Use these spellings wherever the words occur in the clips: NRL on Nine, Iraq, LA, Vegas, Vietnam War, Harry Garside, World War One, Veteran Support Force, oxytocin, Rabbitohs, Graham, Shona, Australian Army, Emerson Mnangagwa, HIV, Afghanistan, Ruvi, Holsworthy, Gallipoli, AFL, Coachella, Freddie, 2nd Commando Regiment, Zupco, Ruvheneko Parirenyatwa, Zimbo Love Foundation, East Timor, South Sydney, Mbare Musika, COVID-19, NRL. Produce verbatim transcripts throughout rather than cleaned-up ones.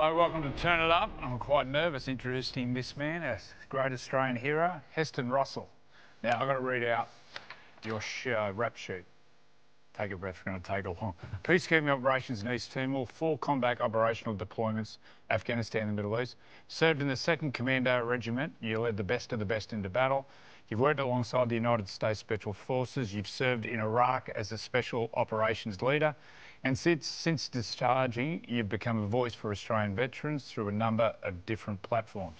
Hello, welcome to Turn It Up. I'm quite nervous introducing this man, a great Australian hero, Heston Russell. Now, I've got to read out your show, rap sheet. Take a breath, it's going to take a long. Peacekeeping operations in East Timor, four combat operational deployments, Afghanistan and the Middle East. Served in the second Commando Regiment. You led the best of the best into battle. You've worked alongside the United States Special Forces. You've served in Iraq as a special operations leader. And since, since discharging, you've become a voice for Australian veterans through a number of different platforms.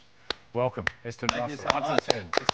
Welcome, Heston Russell. Thank you so much. It's, it's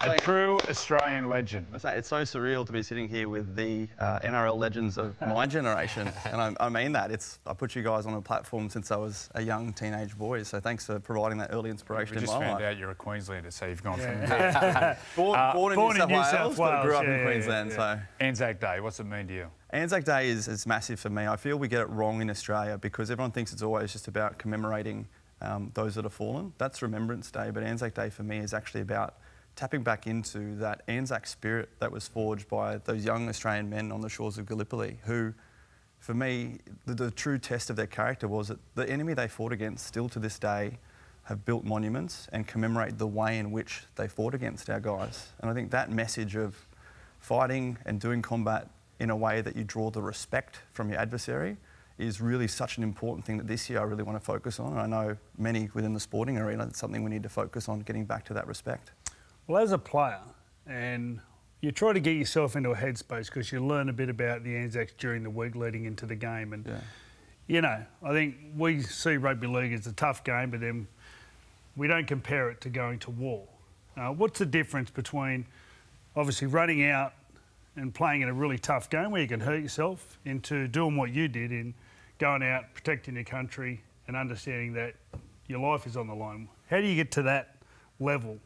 a like, true Australian legend. I say, it's so surreal to be sitting here with the uh, N R L legends of my generation, and I, I mean that. It's I put you guys on a platform since I was a young teenage boy, so thanks for providing that early inspiration in my life. We just found out you're a Queenslander, so you've gone yeah. from there. born, uh, born in born New, South, New Wales, South Wales, but grew up yeah, in Queensland, yeah, yeah. so... Anzac Day, what's it mean to you? Anzac Day is, is massive for me. I feel we get it wrong in Australia because everyone thinks it's always just about commemorating um, those that have fallen. That's Remembrance Day, but Anzac Day for me is actually about tapping back into that Anzac spirit that was forged by those young Australian men on the shores of Gallipoli who, for me, the, the true test of their character was that the enemy they fought against still to this day have built monuments and commemorate the way in which they fought against our guys. And I think that message of fighting and doing combat in a way that you draw the respect from your adversary is really such an important thing that this year I really want to focus on. And I know many within the sporting arena, it's something we need to focus on, getting back to that respect. Well, as a player, and you try to get yourself into a headspace because you learn a bit about the Anzacs during the week leading into the game. And, yeah. you know, I think we see rugby league as a tough game, but then we don't compare it to going to war. Uh, what's the difference between obviously running out and playing in a really tough game where you can hurt yourself into doing what you did in going out, protecting your country and understanding that your life is on the line? How do you get to that level?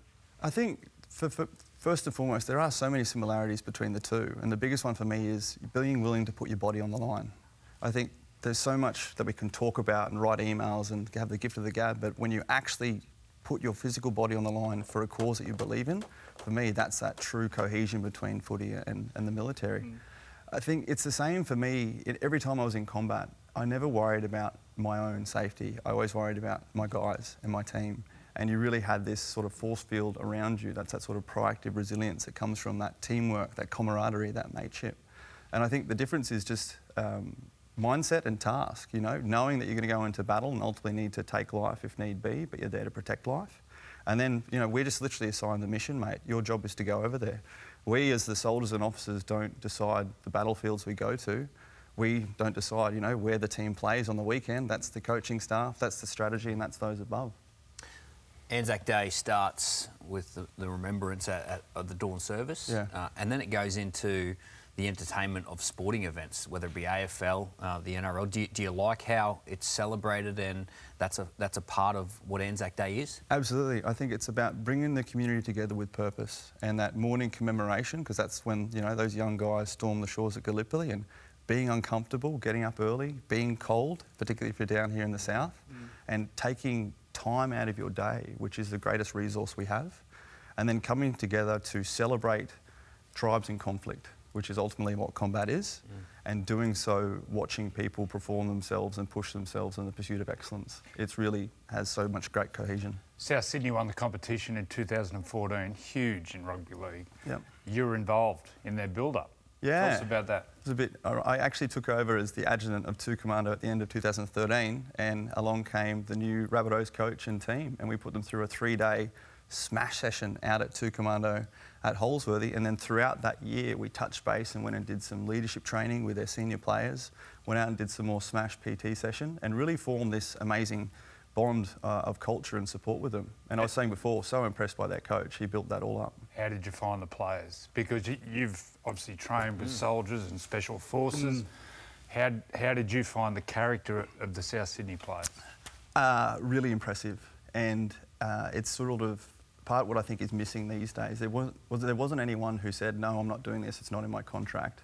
I think, for, for, first and foremost, there are so many similarities between the two, and the biggest one for me is being willing to put your body on the line. I think there's so much that we can talk about and write emails and have the gift of the gab, but when you actually put your physical body on the line for a cause that you believe in, for me, that's that true cohesion between footy and, and the military. Mm. I think it's the same for me. It, every time I was in combat, I never worried about my own safety. I always worried about my guys and my team. And you really had this sort of force field around you. That's that sort of proactive resilience that comes from that teamwork, that camaraderie, that mateship. And I think the difference is just um, mindset and task, you know, knowing that you're going to go into battle and ultimately need to take life if need be, but you're there to protect life. And then, you know, we're just literally assigned the mission, mate. Your job is to go over there. We, as the soldiers and officers, don't decide the battlefields we go to. We don't decide, you know, where the team plays on the weekend. That's the coaching staff, that's the strategy, and that's those above. Anzac Day starts with the, the remembrance at, at, at the dawn service, yeah. uh, and then it goes into the entertainment of sporting events, whether it be A F L, uh, the N R L. Do you, do you like how it's celebrated and that's a, that's a part of what Anzac Day is? Absolutely. I think it's about bringing the community together with purpose and that morning commemoration, because that's when, you know, those young guys stormed the shores of Gallipoli and being uncomfortable, getting up early, being cold, particularly if you're down here in the south, mm. and taking time out of your day, which is the greatest resource we have, and then coming together to celebrate tribes in conflict, which is ultimately what combat is, mm. and doing so, watching people perform themselves and push themselves in the pursuit of excellence. It really has so much great cohesion. South Sydney won the competition in two thousand fourteen, huge in rugby league. Yep. You were involved in their build-up. Yeah. Tell us about that. It was a bit, I actually took over as the adjutant of two Commando at the end of two thousand thirteen, and along came the new Rabbitohs coach and team, and we put them through a three-day smash session out at two Commando at Holsworthy, and then throughout that year we touched base and went and did some leadership training with their senior players, went out and did some more smash P T session and really formed this amazing bond uh, of culture and support with them. And I was saying before, so impressed by that coach, he built that all up. How did you find the players? Because you, you've obviously trained with mm. soldiers and special forces. Mm. How, how did you find the character of the South Sydney players? Uh, really impressive. And uh, it's sort of part of what I think is missing these days. There wasn't, there wasn't anyone who said, no, I'm not doing this, it's not in my contract.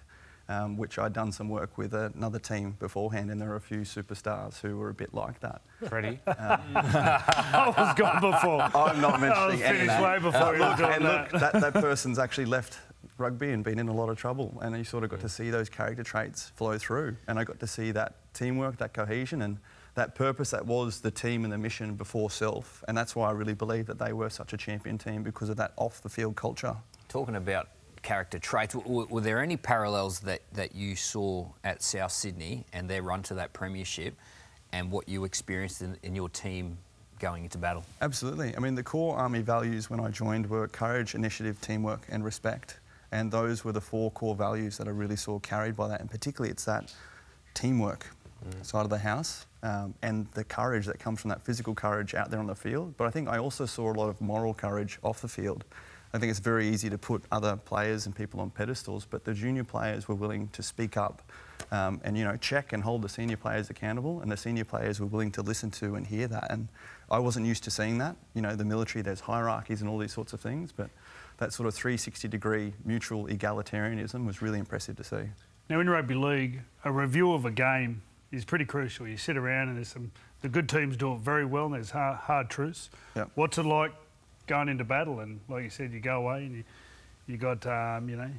Um, which I'd done some work with another team beforehand, and there were a few superstars who were a bit like that. Freddie? Um, I was gone before. I'm not mentioning any name. I was finished way before you were doing and that. Look, that, that person's actually left rugby and been in a lot of trouble, and you sort of got yeah. to see those character traits flow through, and I got to see that teamwork, that cohesion, and that purpose that was the team and the mission before self. And that's why I really believe that they were such a champion team, because of that off-the-field culture. Talking about character traits, were, were there any parallels that, that you saw at South Sydney and their run to that premiership and what you experienced in, in your team going into battle? Absolutely. I mean, the core Army values when I joined were courage, initiative, teamwork and respect. And those were the four core values that I really saw carried by that. And particularly it's that teamwork mm. side of the house um, and the courage that comes from that physical courage out there on the field. But I think I also saw a lot of moral courage off the field. I think it's very easy to put other players and people on pedestals, but the junior players were willing to speak up um, and, you know, check and hold the senior players accountable, and the senior players were willing to listen to and hear that. And I wasn't used to seeing that. You know, the military, there's hierarchies and all these sorts of things, but that sort of three sixty degree mutual egalitarianism was really impressive to see. Now, in rugby league, a review of a game is pretty crucial. You sit around and there's some... The good teams do it very well and there's hard, hard truths. Yep. What's it like going into battle, and like you said, you go away and you, you got um, you know,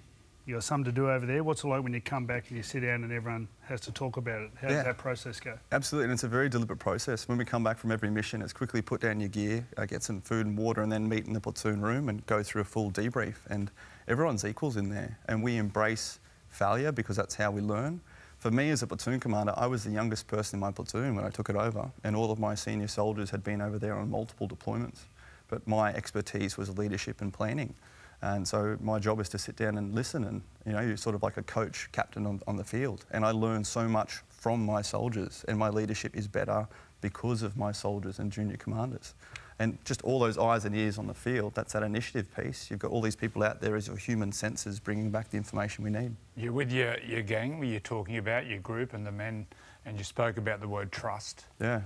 you got something to do over there. What's it like when you come back and you sit down and everyone has to talk about it? How yeah. does that process go? Absolutely, and it's a very deliberate process. When we come back from every mission, it's quickly put down your gear, uh, get some food and water, and then meet in the platoon room and go through a full debrief. And everyone's equals in there, and we embrace failure because that's how we learn. For me as a platoon commander, I was the youngest person in my platoon when I took it over, and all of my senior soldiers had been over there on multiple deployments. But my expertise was leadership and planning. And so my job is to sit down and listen, and, you know, you're sort of like a coach, captain on, on the field. And I learn so much from my soldiers, and my leadership is better because of my soldiers and junior commanders. And just all those eyes and ears on the field, that's that initiative piece. You've got all these people out there as your human senses bringing back the information we need. You're with your, your gang, where you're talking about your group and the men, and you spoke about the word trust. Yeah.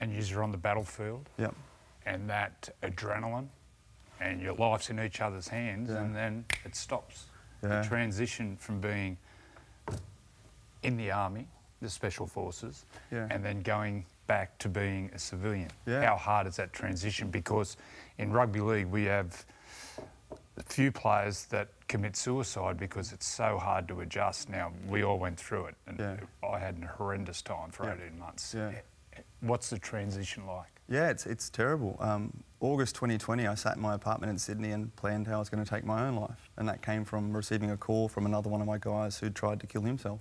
And you're on the battlefield. Yep. And that adrenaline, and your life's in each other's hands, yeah. and then it stops. Yeah. The transition from being in the Army, the Special Forces, yeah. and then going back to being a civilian. Yeah. How hard is that transition? Because in rugby league, we have a few players that commit suicide because it's so hard to adjust. Now, we all went through it, and yeah. I had a horrendous time for yeah. eighteen months. Yeah. What's the transition like? Yeah, it's, it's terrible. Um, August twenty twenty, I sat in my apartment in Sydney and planned how I was going to take my own life. And that came from receiving a call from another one of my guys who tried to kill himself.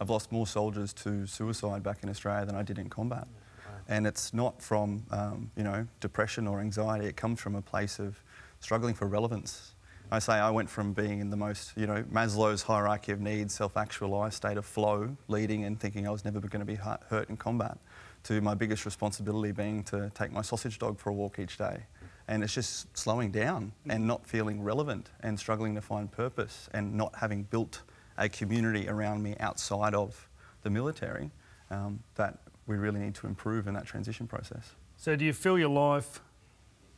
I've lost more soldiers to suicide back in Australia than I did in combat. Wow. And it's not from, um, you know, depression or anxiety. It comes from a place of struggling for relevance. I say I went from being in the most, you know, Maslow's hierarchy of needs, self-actualised state of flow, leading and thinking I was never going to be hurt in combat, to my biggest responsibility being to take my sausage dog for a walk each day. And it's just slowing down and not feeling relevant and struggling to find purpose and not having built a community around me outside of the military um, that we really need to improve in that transition process. So do you feel your life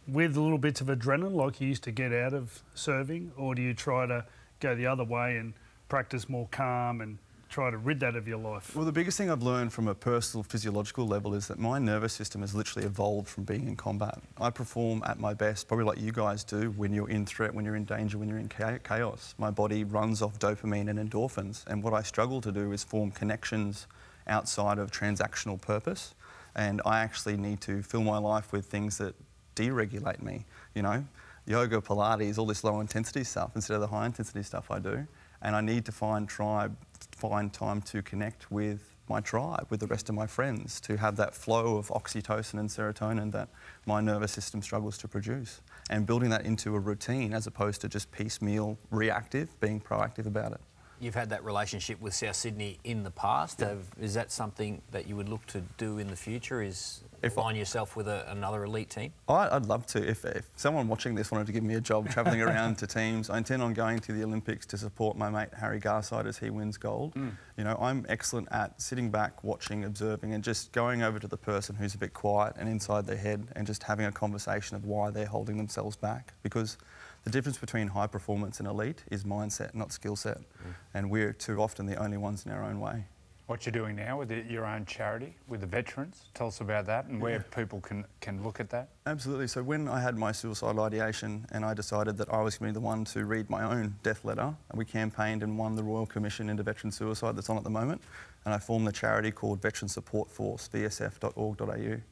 with little bits of adrenaline like you used to get out of serving, or do you try to go the other way and practice more calm and try to rid that of your life? Well, the biggest thing I've learned from a personal physiological level is that my nervous system has literally evolved from being in combat. I perform at my best, probably like you guys do, when you're in threat, when you're in danger, when you're in chaos. My body runs off dopamine and endorphins, and what I struggle to do is form connections outside of transactional purpose, and I actually need to fill my life with things that deregulate me, you know? Yoga, Pilates, all this low-intensity stuff instead of the high-intensity stuff I do, and I need to find tribe find time to connect with my tribe, with the rest of my friends, to have that flow of oxytocin and serotonin that my nervous system struggles to produce, and building that into a routine as opposed to just piecemeal, reactive, being proactive about it. You've had that relationship with South Sydney in the past. Yeah. Is that something that you would look to do in the future, is if align I, yourself with a, another elite team? I, I'd love to. If, if someone watching this wanted to give me a job travelling around to teams, I intend on going to the Olympics to support my mate Harry Garside as he wins gold. Mm. You know, I'm excellent at sitting back, watching, observing, and just going over to the person who's a bit quiet and inside their head and just having a conversation of why they're holding themselves back. Because the difference between high performance and elite is mindset, not skill set. Mm. And we're too often the only ones in our own way. what you're doing now with the, your own charity, with the veterans. Tell us about that and yeah. where people can, can look at that. Absolutely. So when I had my suicidal ideation and I decided that I was going to be the one to read my own death letter, we campaigned and won the Royal Commission into Veteran Suicide that's on at the moment, and I formed the charity called Veteran Support Force, v s f dot org dot a u.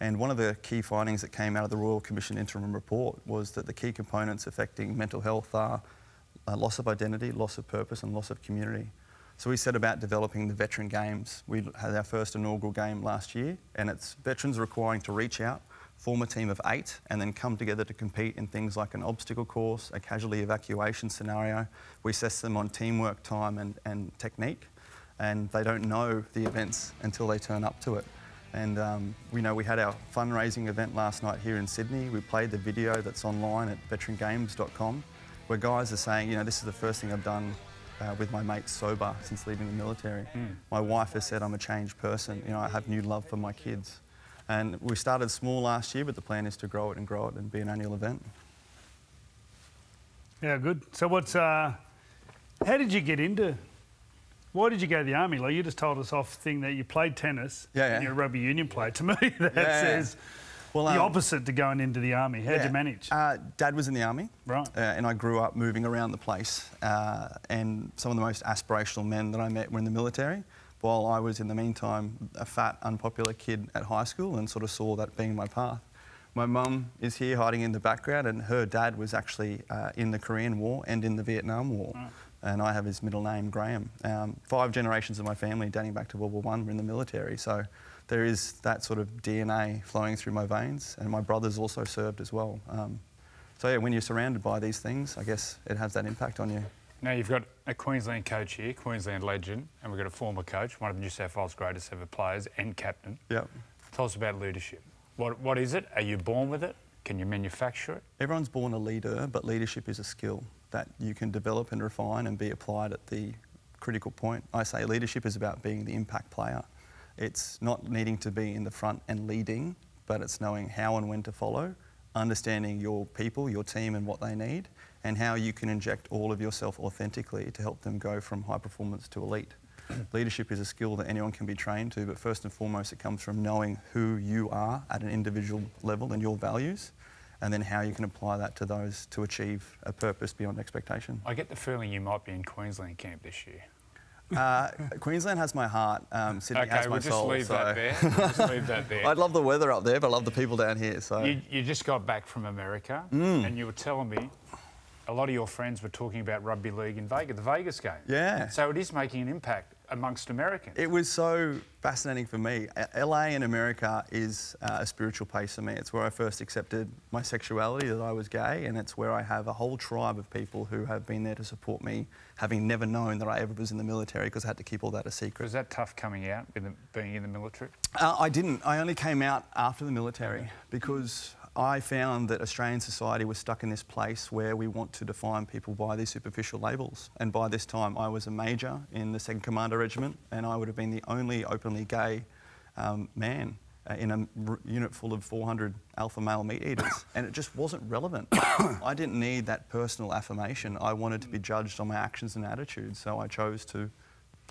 And one of the key findings that came out of the Royal Commission Interim Report was that the key components affecting mental health are uh, loss of identity, loss of purpose and loss of community. So we set about developing the Veteran Games. We had our first inaugural game last year, and it's veterans requiring to reach out, form a team of eight, and then come together to compete in things like an obstacle course, a casualty evacuation scenario. We assess them on teamwork, time and, and technique, and they don't know the events until they turn up to it. And um, we know we had our fundraising event last night here in Sydney. We played the video that's online at veteran games dot com, where guys are saying, you know, this is the first thing I've done Uh, with my mates sober since leaving the military. Mm. My wife has said I'm a changed person, you know, I have new love for my kids. And we started small last year, but the plan is to grow it and grow it and be an annual event. Yeah, good. So what's, uh, how did you get into, why did you go to the army? Like you just told us off thing that you played tennis yeah, yeah. and you're a rugby union player. To me that yeah, says yeah. Well, um, the opposite to going into the army. How'd yeah, you manage? Uh, Dad was in the army. Right. Uh, and I grew up moving around the place. Uh, and some of the most aspirational men that I met were in the military, while I was, in the meantime, a fat, unpopular kid at high school and sort of saw that being my path. My mum is here hiding in the background, and her dad was actually uh, in the Korean War and in the Vietnam War. Right. And I have his middle name, Graham. Um, five generations of my family, dating back to World War One, were in the military. So there is that sort of D N A flowing through my veins, and my brother's also served as well. Um, so yeah, when you're surrounded by these things, I guess it has that impact on you. Now you've got a Queensland coach here, Queensland legend, and we've got a former coach, one of the New South Wales greatest ever players and captain. Yep. Tell us about leadership. What, what is it? Are you born with it? Can you manufacture it? Everyone's born a leader, but leadership is a skill that you can develop and refine and be applied at the critical point. I say leadership is about being the impact player. It's not needing to be in the front and leading, but it's knowing how and when to follow, understanding your people, your team and what they need, and how you can inject all of yourself authentically to help them go from high performance to elite. Leadership is a skill that anyone can be trained to, but first and foremost it comes from knowing who you are at an individual level and your values, and then how you can apply that to those to achieve a purpose beyond expectation. I get the feeling you might be in Queensland camp this year. Uh, Queensland has my heart, um, Sydney okay, has my we'll soul. Okay, so. we'll just leave that there. I'd love the weather up there, but I love the people down here. So You, you just got back from America, mm. and you were telling me a lot of your friends were talking about rugby league in Vegas, the Vegas game. Yeah. So it is making an impact amongst Americans. It was so fascinating for me. L A in America is uh, a spiritual place for me. It's where I first accepted my sexuality, that I was gay, and it's where I have a whole tribe of people who have been there to support me, having never known that I ever was in the military because I had to keep all that a secret. Was that tough coming out, with being in the military? Uh, I didn't. I only came out after the military yeah. because I found that Australian society was stuck in this place where we want to define people by these superficial labels. And by this time, I was a major in the second Commando Regiment, and I would have been the only openly gay um, man uh, in a unit full of four hundred alpha male meat eaters. And it just wasn't relevant. I didn't need that personal affirmation. I wanted to be judged on my actions and attitudes, so I chose to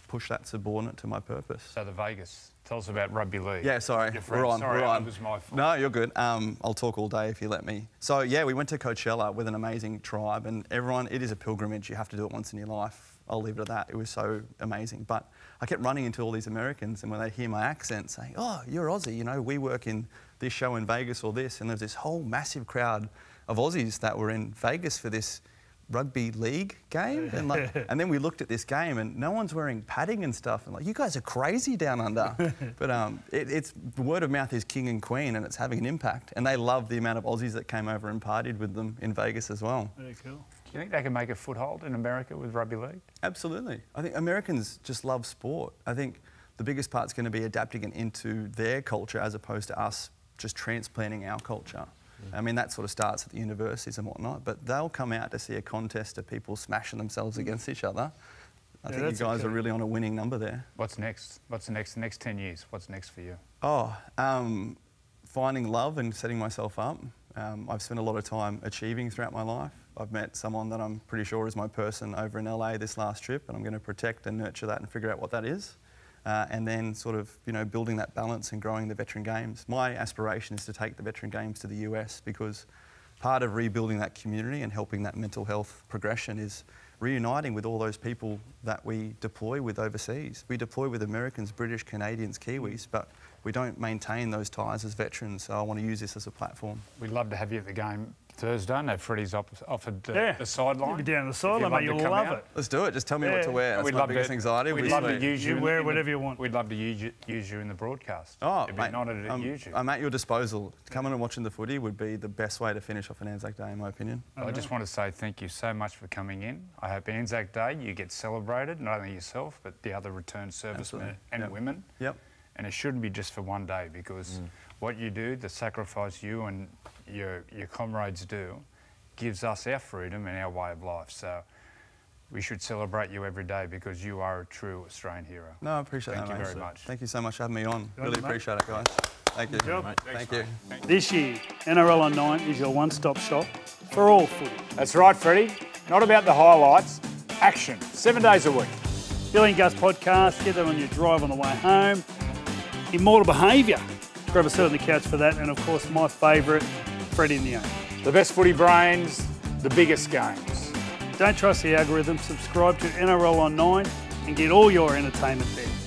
push that subordinate to my purpose. So the Vegas. Tell us about rugby league. Yeah, sorry, we're on, sorry, we're on. It was my fault. No, you're good. Um, I'll talk all day if you let me. So yeah, we went to Coachella with an amazing tribe, and everyone, it is a pilgrimage. You have to do it once in your life. I'll leave it at that. It was so amazing. But I kept running into all these Americans, and when they hear my accent saying, oh, you're Aussie, you know, we work in this show in Vegas or this, and there's this whole massive crowd of Aussies that were in Vegas for this rugby league game, and like, and then we looked at this game, and no one's wearing padding and stuff, and like, you guys are crazy down under. But um, it, it's word of mouth is king and queen, and it's having an impact. And they love the amount of Aussies that came over and partied with them in Vegas as well. Very cool. Do you think they can make a foothold in America with rugby league? Absolutely. I think Americans just love sport. I think the biggest part's going to be adapting it into their culture, as opposed to us just transplanting our culture. I mean, that sort of starts at the universities and whatnot, but they'll come out to see a contest of people smashing themselves against each other. I yeah, think you guys okay. are really on a winning number there. What's next? What's the next, next ten years? What's next for you? Oh, um, finding love and setting myself up. Um, I've spent a lot of time achieving throughout my life. I've met someone that I'm pretty sure is my person over in L A this last trip, and I'm going to protect and nurture that and figure out what that is. uh, and then sort of, you know, building that balance and growing the Veteran Games. My aspiration is to take the Veteran Games to the U S, because part of rebuilding that community and helping that mental health progression is reuniting with all those people that we deploy with overseas. We deploy with Americans, British, Canadians, Kiwis, but we don't maintain those ties as veterans, so I want to use this as a platform. We'd love to have you at the game Thursday. I know Freddie's op offered the, yeah. the sideline. You'll be down the sideline, mate. You'll love out. it. Let's do it. Just tell me yeah. what to wear. That's we'd my love biggest to, anxiety. We'd love to use you. You wear in whatever the, you want. We'd love to use, use you in the broadcast. Oh, It'd mate, be an to um, use you. I'm at your disposal. Coming and watching the footy would be the best way to finish off an Anzac Day, in my opinion. I, I just want to say thank you so much for coming in. I hope Anzac Day you get celebrated, not only yourself, but the other returned servicemen and yep. women. Yep. And it shouldn't be just for one day, because mm. what you do, the sacrifice you and your, your comrades do, gives us our freedom and our way of life. So we should celebrate you every day, because you are a true Australian hero. No, I appreciate Thank that, Thank you mate. very much. Thank you so much for having me on. Good really appreciate mate. it, guys. Thank you. Thanks, Thank you. Mate. This year, N R L on Nine is your one-stop shop for all footy. That's right, Freddie. Not about the highlights. Action. Seven days a week. Bill and Gus podcast. Get them on your drive on the way home. Immortal Behaviour. Grab a seat on the couch for that. And of course, my favourite, Freddie in the Game. The best footy brains, the biggest games. Don't trust the algorithm. Subscribe to N R L on Nine and get all your entertainment there.